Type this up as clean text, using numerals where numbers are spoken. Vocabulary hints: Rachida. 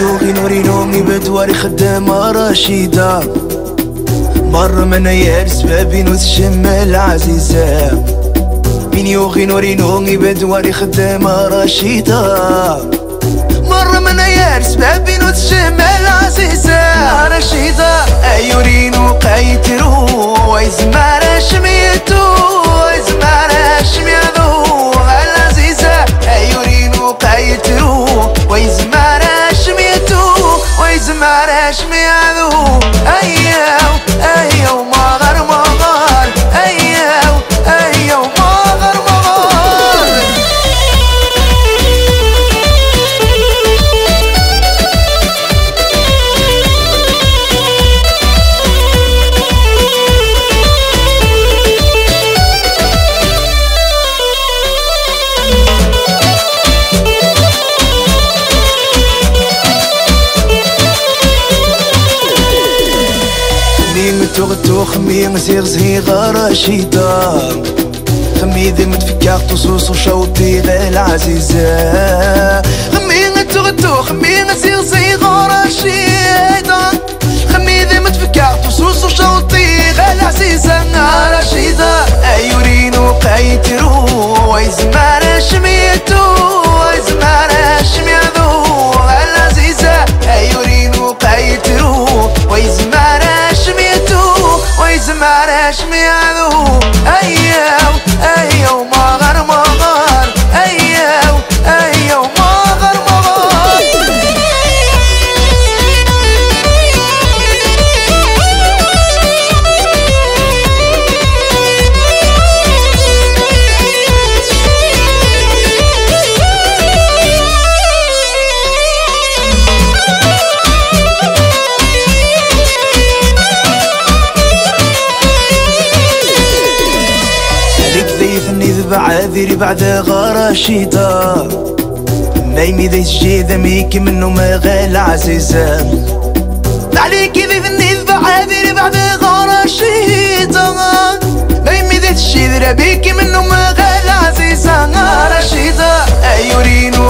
نومي نوري نومي بدواري خدامة رشيدة برا من يارس بابي نوز الشمة العزيزة. بيني وغي نوري نومي بدواري خدامة رشيدة برا من يارس بابي نوز الشمة العزيزة رشيدة. أيورين وقايترو ويزمع رشميتو ويزمع رشميتو العزيزة. أيورين وقايترو ويزمع رشميتو ويزمع رشميتو. أيو أيو ما غير ما غار، أيو أيو ما غير ما غار. تغتو خمي مزيغ زهيغة رشيدة خمي ذي متفكاق تصوص وشوطي غيل عزيزة. خمي تغتو خمي مزيغ زهيغة رشيدة خمي ذي متفكاق تصوص وشوطي غيل عزيزة رشيدة. أيورينو قايترو ويزمع رشميتو ويزمع رشميتو العزيزة. أيورينو قايترو ويزمع رشميتو ويزمع رشميتو. أيو أيو ما غير ما غار، أيو أيو ما غير ما غار. عذري بعد غراشيدة نايمي ذي الجيدة ميكي منو ما غال عزيزة. عليكي ذي النذبة عذري بعد غراشيدة نايمي ذي الجيدة بيكي منو ما غال عزيزة رشيدة. أيورينو